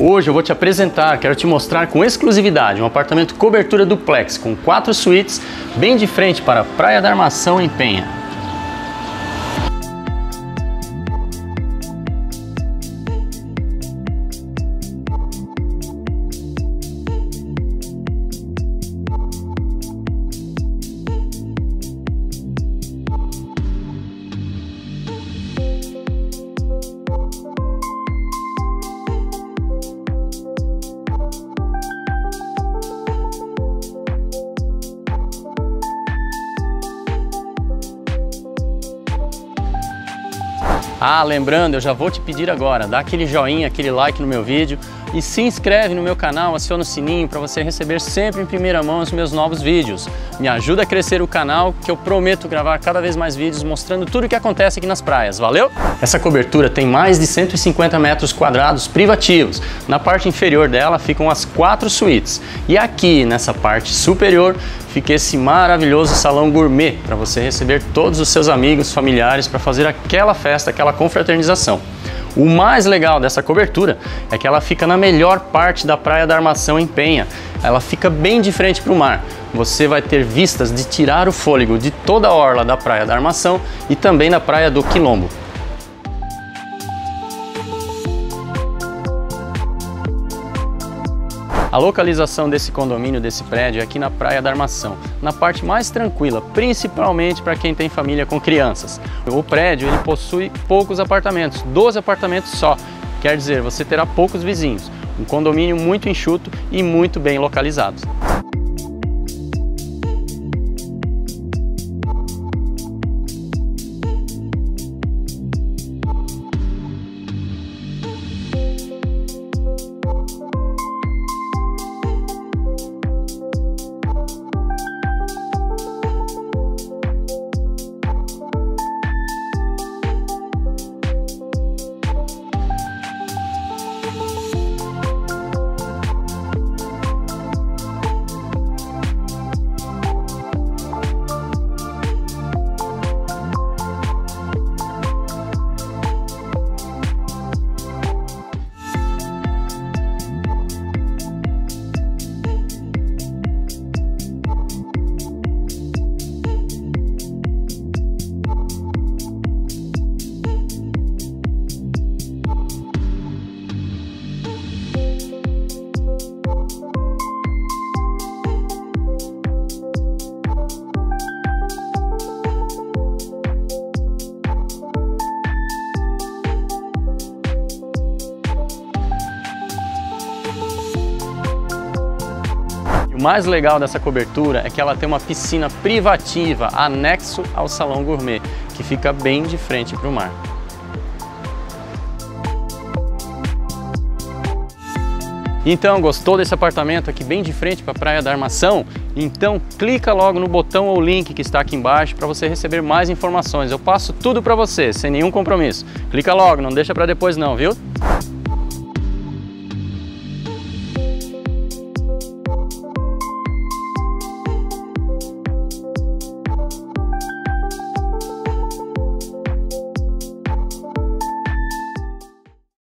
Hoje eu vou te apresentar, quero te mostrar com exclusividade um apartamento cobertura duplex com 4 suítes bem de frente para a Praia da Armação em Penha. Ah, lembrando, eu já vou te pedir agora, dá aquele joinha, aquele like no meu vídeo e se inscreve no meu canal, aciona o sininho para você receber sempre em primeira mão os meus novos vídeos. Me ajuda a crescer o canal, que eu prometo gravar cada vez mais vídeos mostrando tudo o que acontece aqui nas praias, valeu? Essa cobertura tem mais de 150 metros quadrados privativos. Na parte inferior dela ficam as 4 suítes e aqui nessa parte superior fica esse maravilhoso salão gourmet para você receber todos os seus amigos, familiares para fazer aquela festa, aquela confraternização. O mais legal dessa cobertura é que ela fica na melhor parte da Praia da Armação em Penha. Ela fica bem de frente para o mar. Você vai ter vistas de tirar o fôlego de toda a orla da Praia da Armação e também da Praia do Quilombo. A localização desse condomínio, desse prédio, é aqui na Praia da Armação, na parte mais tranquila, principalmente para quem tem família com crianças. O prédio ele possui poucos apartamentos, 12 apartamentos só, quer dizer, você terá poucos vizinhos. Um condomínio muito enxuto e muito bem localizado. O mais legal dessa cobertura é que ela tem uma piscina privativa anexo ao salão gourmet, que fica bem de frente para o mar. Então, gostou desse apartamento aqui bem de frente para a Praia da Armação? Então clica logo no botão ou link que está aqui embaixo para você receber mais informações. Eu passo tudo para você, sem nenhum compromisso. Clica logo, não deixa para depois não, viu?